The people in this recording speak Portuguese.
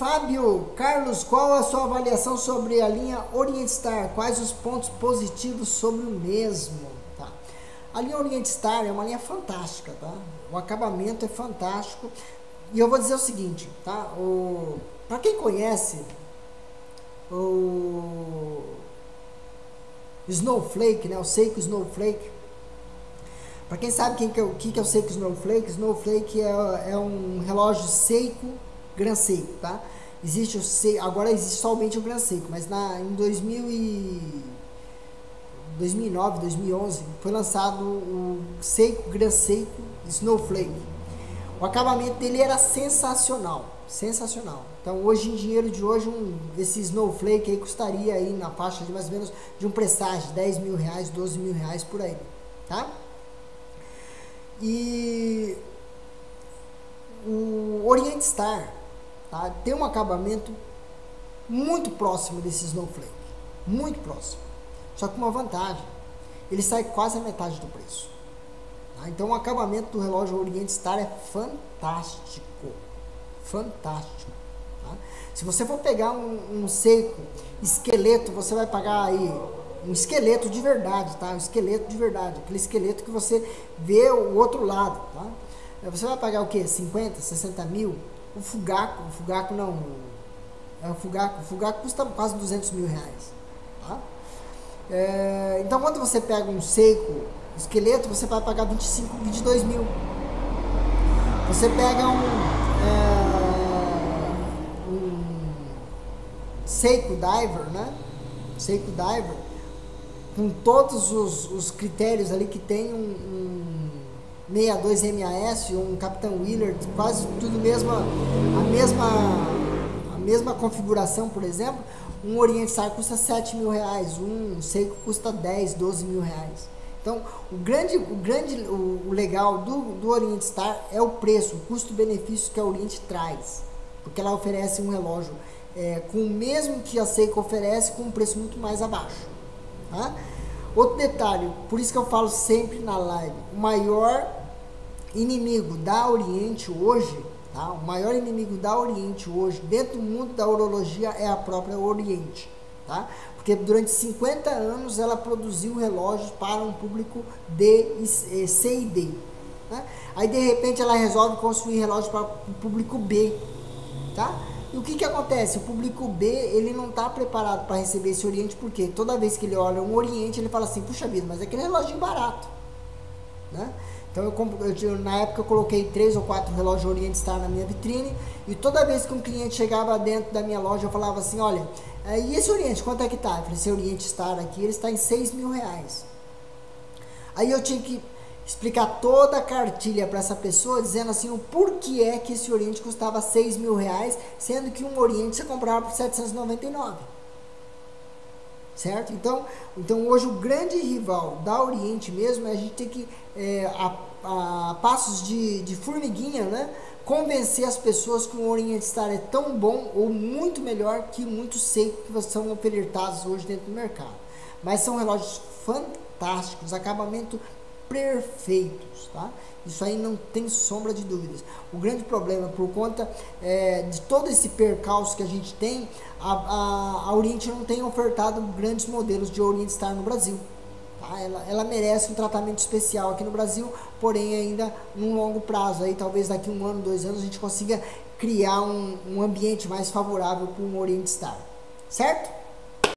Fábio Carlos, qual a sua avaliação sobre a linha Orient Star? Quais os pontos positivos sobre o mesmo? Tá. A linha Orient Star é uma linha fantástica, tá? O acabamento é fantástico. E eu vou dizer o seguinte, tá? Para quem conhece o Snowflake, né? O Seiko Snowflake. Para quem sabe o que é o Seiko Snowflake, Snowflake é um relógio Seiko, Grand Seiko, tá? Existe o Seiko, agora existe somente o Grand Seiko, mas em 2009, 2011 foi lançado o Seiko Grand Seiko Snowflake. O acabamento dele era sensacional, sensacional. Então hoje, em dinheiro de hoje, esse Snowflake aí custaria aí na faixa de mais ou menos de um presságio de 10 mil reais, 12 mil reais por aí, tá? E o Orient Star, tá, tem um acabamento muito próximo desse Snowflake, muito próximo, só que uma vantagem, ele sai quase a metade do preço, tá? Então o acabamento do relógio Orient Star é fantástico, fantástico, tá? Se você for pegar um Seiko Esqueleto, você vai pagar aí um esqueleto de verdade, tá? Um esqueleto de verdade, aquele esqueleto que você vê o outro lado, tá? Você vai pagar o que? 50, 60 mil? O Fugaco não, é o Fugaco custa quase 200 mil reais, tá? Então quando você pega um Seiko Esqueleto, você vai pagar 25, 22 mil. Você pega um Seiko Diver, né? Seiko Diver, com todos os critérios ali que tem, um 62MAS, um Capitão Willard, quase tudo a mesma configuração, por exemplo, um Orient Star custa 7 mil reais, um Seiko custa 10, 12 mil reais. Então, o legal do Orient Star é o preço, o custo-benefício que a Orient traz, porque ela oferece um relógio com o mesmo que a Seiko oferece, com um preço muito mais abaixo. Tá? Outro detalhe, por isso que eu falo sempre na live, o maior inimigo da Orient hoje, tá? O maior inimigo da Orient hoje, dentro do mundo da horologia, é a própria Orient, tá? Porque durante 50 anos ela produziu relógios para um público D, C e D, tá? Aí de repente ela resolve construir relógios para o público B, tá? E o que acontece? O público B, ele não está preparado para receber esse Orient, porque toda vez que ele olha um Orient, ele fala assim, puxa vida, mas é aquele reloginho barato, né? Então, na época eu coloquei 3 ou 4 relógios Orient Star na minha vitrine, e toda vez que um cliente chegava dentro da minha loja, eu falava assim, olha, e esse Orient, quanto é que está? Eu falei, esse Orient Star aqui, ele está em 6 mil reais. Aí eu tinha que explicar toda a cartilha para essa pessoa, dizendo assim, o porquê é que esse Orient custava 6 mil reais, sendo que um Orient você comprava por 799, certo? Então hoje o grande rival da Orient mesmo é a gente ter que, a passos de formiguinha, né, convencer as pessoas que o Orient Star é tão bom ou muito melhor que muitos Seiko que são ofertados hoje dentro do mercado. Mas são relógios fantásticos, acabamento perfeitos, tá? Isso aí não tem sombra de dúvidas. O grande problema, por conta de todo esse percalço que a gente tem, a Orient não tem ofertado grandes modelos de Orient Star no Brasil, tá? Ela merece um tratamento especial aqui no Brasil, porém ainda num longo prazo, aí talvez daqui 1 ano, 2 anos a gente consiga criar um ambiente mais favorável para um Orient Star, certo?